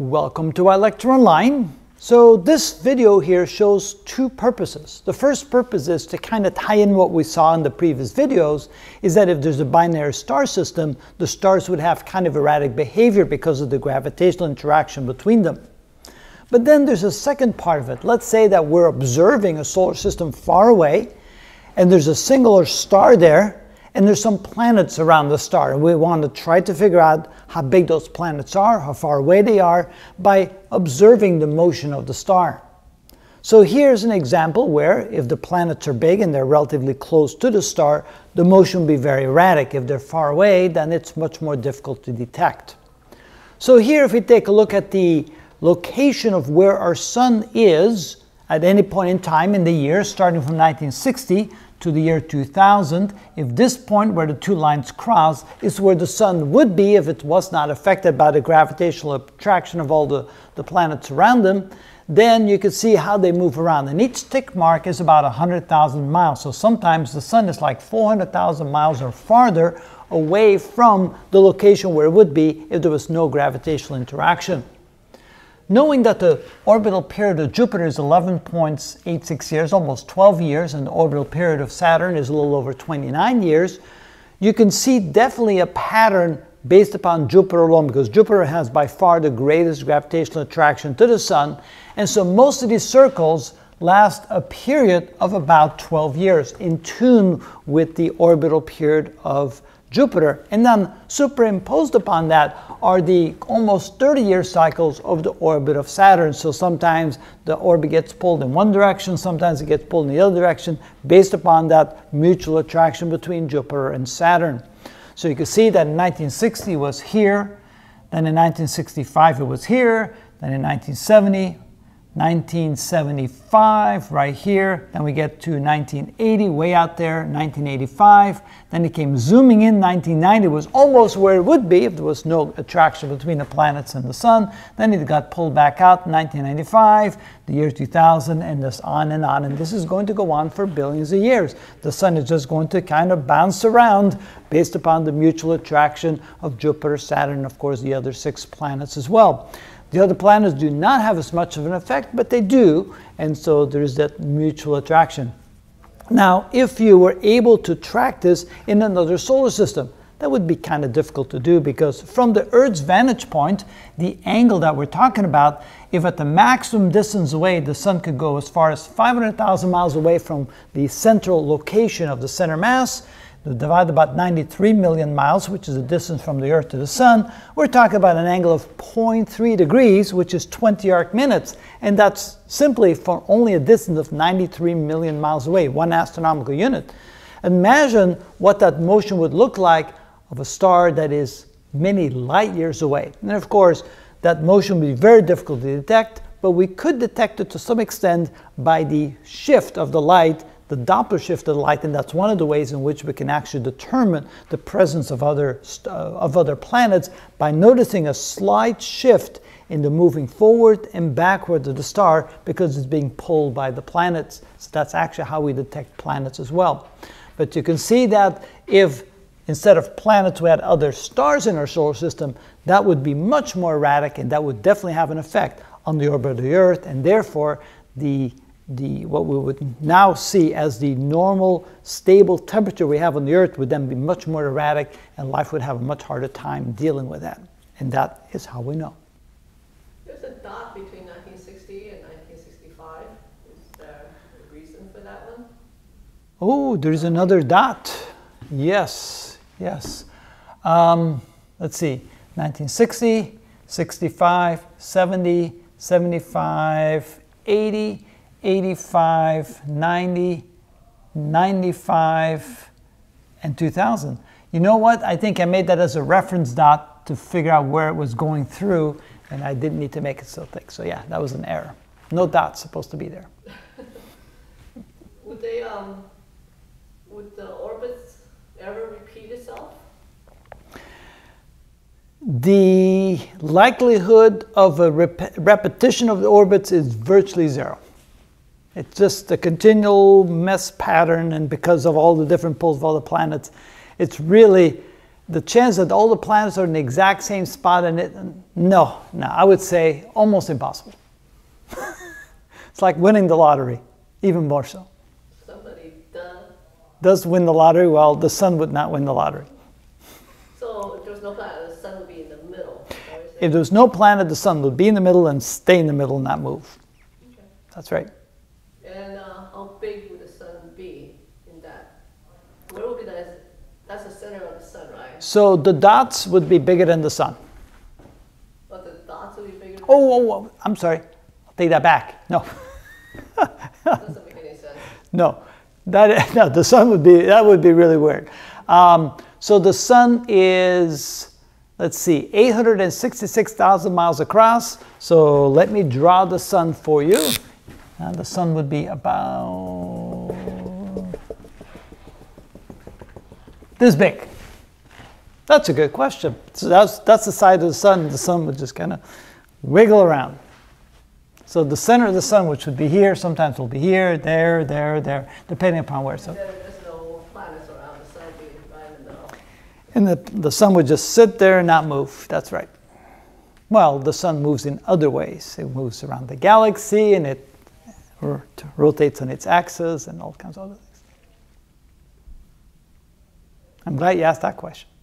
Welcome to our lecture online. So this video here shows two purposes. The first purpose is to kind of tie in what we saw in the previous videos, is that if there's a binary star system, the stars would have kind of erratic behavior because of the gravitational interaction between them. But then there's a second part of it. Let's say that we're observing a solar system far away, and there's a singular star there, and there's some planets around the star, and we want to try to figure out how big those planets are, how far away they are, by observing the motion of the star. So here's an example where if the planets are big and they're relatively close to the star, the motion will be very erratic. If they're far away, then it's much more difficult to detect. So here, if we take a look at the location of where our sun is at any point in time in the year, starting from 1960, to the year 2000, if this point where the two lines cross is where the sun would be if it was not affected by the gravitational attraction of all the planets around them, then you can see how they move around. And each tick mark is about 100,000 miles. So sometimes the sun is like 400,000 miles or farther away from the location where it would be if there was no gravitational interaction. Knowing that the orbital period of Jupiter is 11.86 years, almost 12 years, and the orbital period of Saturn is a little over 29 years, you can see definitely a pattern based upon Jupiter alone, because Jupiter has by far the greatest gravitational attraction to the sun, and so most of these circles last a period of about 12 years, in tune with the orbital period of Jupiter. And then superimposed upon that are the almost 30-year cycles of the orbit of Saturn. So sometimes the orbit gets pulled in one direction, sometimes it gets pulled in the other direction, based upon that mutual attraction between Jupiter and Saturn. So you can see that in 1960 it was here, then in 1965 it was here, then in 1970, 1975 right here, then we get to 1980 way out there, 1985, then it came zooming in, 1990 was almost where it would be if there was no attraction between the planets and the sun, then it got pulled back out, 1995, the year 2000, and this on, and this is going to go on for billions of years. The sun is just going to kind of bounce around based upon the mutual attraction of Jupiter, Saturn, and of course the other six planets as well. The other planets do not have as much of an effect, but they do, and so there's that mutual attraction. Now, if you were able to track this in another solar system, that would be kind of difficult to do, because from the Earth's vantage point, the angle that we're talking about, if at the maximum distance away, the sun could go as far as 500,000 miles away from the central location of the center mass, divide about 93 million miles, which is the distance from the Earth to the sun, we're talking about an angle of 0.3 degrees, which is 20 arc minutes. And that's simply for only a distance of 93 million miles away, one astronomical unit. Imagine what that motion would look like of a star that is many light years away. And of course, that motion would be very difficult to detect, but we could detect it to some extent by the shift of the light, the Doppler shift of the light, and that's one of the ways in which we can actually determine the presence of other planets, by noticing a slight shift in the moving forward and backward of the star because it's being pulled by the planets. So that's actually how we detect planets as well. But you can see that if instead of planets we had other stars in our solar system, that would be much more erratic, and that would definitely have an effect on the orbit of the Earth, and therefore what we would now see as the normal stable temperature we have on the Earth would then be much more erratic, and life would have a much harder time dealing with that. And that is how we know. There's a dot between 1960 and 1965. Is there a reason for that one? Oh, there's another dot. Yes, yes. Let's see, 1960, 65, 70, 75, 80, 85, 90, 95, and 2000. You know what? I think I made that as a reference dot to figure out where it was going through, and I didn't need to make it so thick. So yeah, that was an error. No dot's supposed to be there. Would the orbits ever repeat itself? The likelihood of a repetition of the orbits is virtually zero. It's just a continual mess pattern, and because of all the different pulls of all the planets, it's really the chance that all the planets are in the exact same spot and it, no, I would say almost impossible. It's like winning the lottery, even more so. Somebody does win the lottery, well, the sun would not win the lottery. So if there was no planet, the sun would be in the middle. If there was no planet, the sun would be in the middle and stay in the middle and not move. Okay. That's right. And how big would the sun be in that? Where would be that? That's the center of the sun, right? So the dots would be bigger than the sun. But the dots would be bigger than oh, I'm sorry. I'll take that back. No. That doesn't make any sense. No. No, the sun would be, that would be really weird. So the sun is, let's see, 866,000 miles across. So let me draw the sun for you. And the sun would be about this big. That's a good question. So that's the side of the sun. The sun would just kind of wiggle around. So the center of the sun, which would be here, sometimes will be here, there, depending upon where. So there's no planets around the sun being divided though. And the sun would just sit there and not move. That's right. Well, the sun moves in other ways. It moves around the galaxy and it rotates on its axis and all kinds of other things. I'm glad you asked that question.